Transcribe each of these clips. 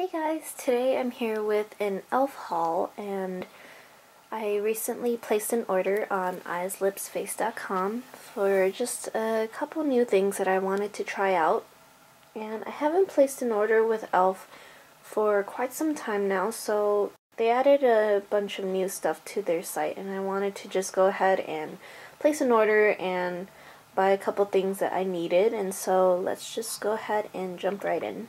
Hey guys, today I'm here with an e.l.f. haul, and I recently placed an order on eyeslipsface.com for just a couple new things that I wanted to try out. And I haven't placed an order with e.l.f. for quite some time now, so they added a bunch of new stuff to their site, and I wanted to just go ahead and place an order and buy a couple things that I needed, and so let's just go ahead and jump right in.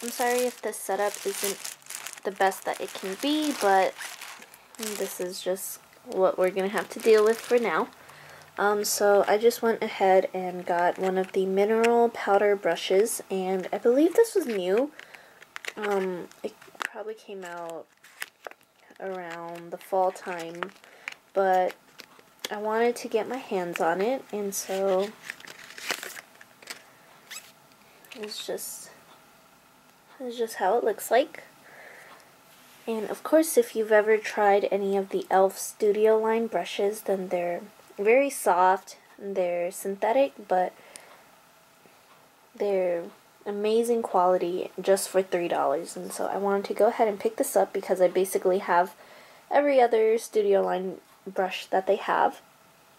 I'm sorry if this setup isn't the best that it can be, but this is just what we're going to have to deal with for now. So I just went ahead and got one of the mineral powder brushes, and I believe this was new. It probably came out around the fall time, but I wanted to get my hands on it, and so it's just how it looks like. And of course, if you've ever tried any of the e.l.f. Studio line brushes, then they're very soft and they're synthetic, but they're amazing quality just for $3. And so I wanted to go ahead and pick this up because I basically have every other Studio line brush that they have.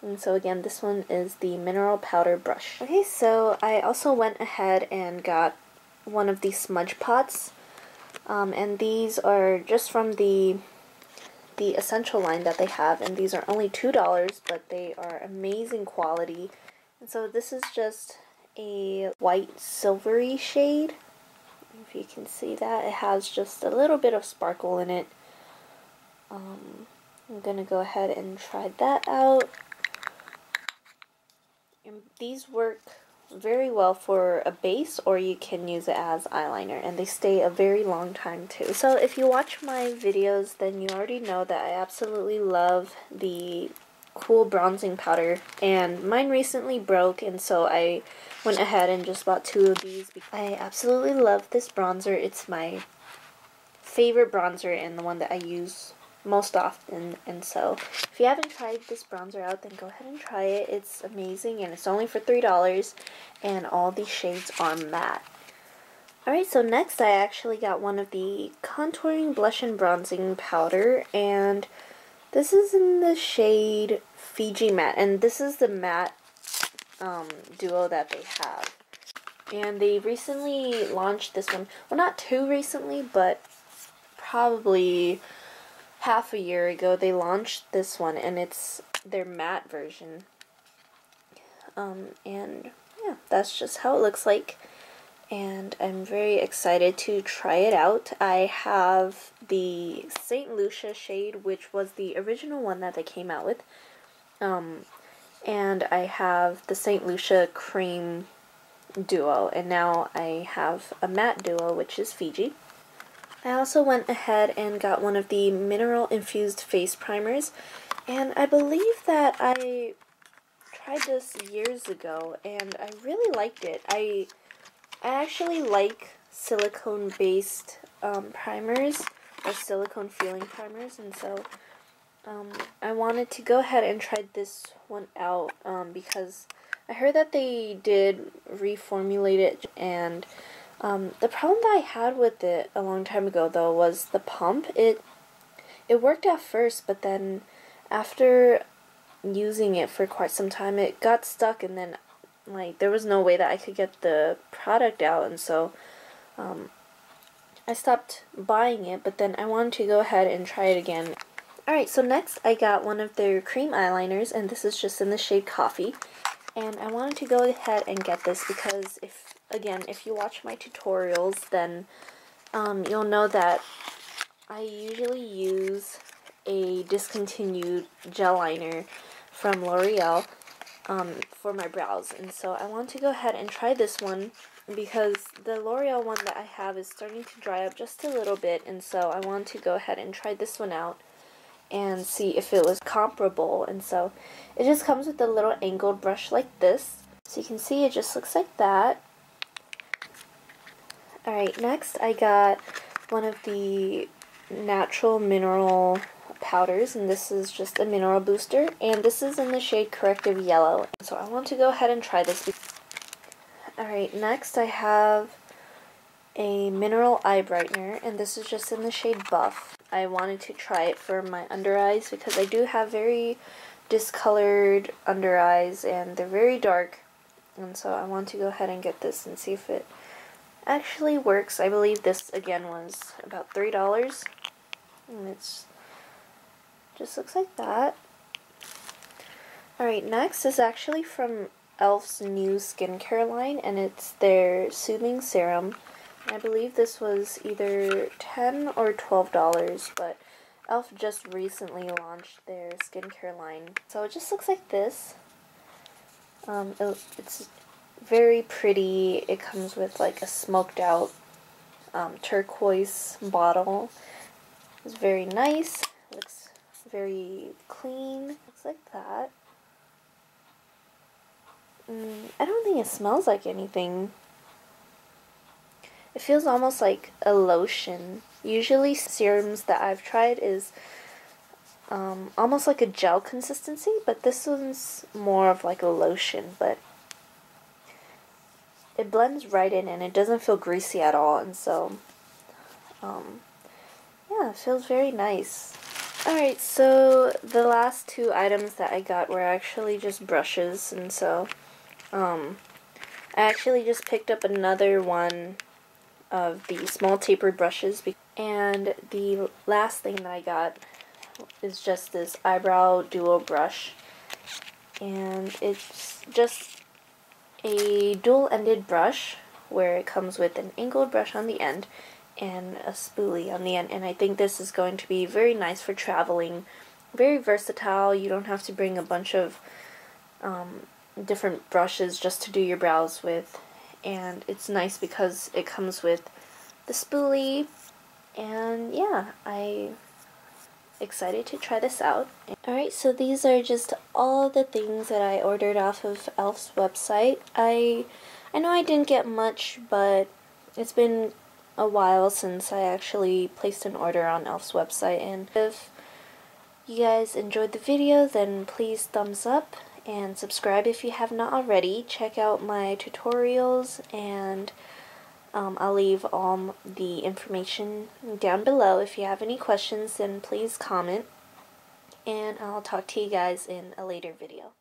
And so again, this one is the mineral powder brush. Okay, so I also went ahead and got one of these smudge pots, and these are just from the Essential line that they have, and these are only $2, but they are amazing quality. And so this is just a white silvery shade. If you can see that, it has just a little bit of sparkle in it. I'm gonna go ahead and try that out, and these work very well for a base, or you can use it as eyeliner, and they stay a very long time too. So if you watch my videos, then you already know that I absolutely love the cool bronzing powder, and mine recently broke, and so I went ahead and just bought two of these. I absolutely love this bronzer. It's my favorite bronzer and the one that I use most often, and so if you haven't tried this bronzer out, then go ahead and try it. It's amazing, and it's only for $3, and all these shades are matte. Alright, so next I actually got one of the Contouring Blush and Bronzing Powder, and this is in the shade Fiji Matte, and this is the matte duo that they have. And they recently launched this one, well, not too recently, but probably half a year ago they launched this one, and it's their matte version. And yeah, that's just how it looks like, and I'm very excited to try it out. I have the St. Lucia shade, which was the original one that they came out with, and I have the St. Lucia cream duo, and now I have a matte duo, which is Fiji. I also went ahead and got one of the Mineral Infused Face Primers, and I believe that I tried this years ago, and I really liked it. I actually like silicone-based primers, or silicone-feeling primers, and so I wanted to go ahead and try this one out because I heard that they did reformulate it, and the problem that I had with it a long time ago, though, was the pump. It worked at first, but then after using it for quite some time, it got stuck, and then, like, there was no way that I could get the product out, and so I stopped buying it, but then I wanted to go ahead and try it again. Alright, so next I got one of their cream eyeliners, and this is just in the shade Coffee. And I wanted to go ahead and get this because if you watch my tutorials, then you'll know that I usually use a discontinued gel liner from L'Oreal for my brows. And so I want to go ahead and try this one because the L'Oreal one that I have is starting to dry up just a little bit. And so I want to go ahead and try this one out and see if it was comparable. And so it just comes with a little angled brush like this. So you can see it just looks like that. Alright, next I got one of the natural mineral powders, and this is just a mineral booster, and this is in the shade Corrective Yellow. So I want to go ahead and try this. Alright, next I have a Mineral Eye Brightener, and this is just in the shade Buff. I wanted to try it for my under eyes because I do have very discolored under eyes and they're very dark, and so I want to go ahead and get this and see if it actually works. I believe this again was about $3, and it's just looks like that. Alright, next is actually from e.l.f.'s new skincare line, and it's their Soothing Serum. I believe this was either $10 or $12, but e.l.f. just recently launched their skincare line. So it just looks like this. It's very pretty. It comes with like a smoked out turquoise bottle. It's very nice. It looks very clean. Looks like that. I don't think it smells like anything. It feels almost like a lotion. Usually serums that I've tried is almost like a gel consistency, but this one's more of like a lotion, but it blends right in and it doesn't feel greasy at all, and so yeah, it feels very nice. Alright, so the last two items that I got were actually just brushes, and so I actually just picked up another one of the small tapered brushes, and the last thing that I got is just this eyebrow duo brush, and it's just a dual-ended brush where it comes with an angled brush on the end and a spoolie on the end, and I think this is going to be very nice for traveling. Very versatile. You don't have to bring a bunch of different brushes just to do your brows with, and it's nice because it comes with the spoolie, and yeah, I'm excited to try this out. Alright, so these are just all the things that I ordered off of e.l.f.'s website. I know I didn't get much, but it's been a while since I actually placed an order on e.l.f.'s website, and if you guys enjoyed the video, then please thumbs up and subscribe if you have not already. Check out my tutorials, and I'll leave all the information down below. If you have any questions, then please comment, and I'll talk to you guys in a later video.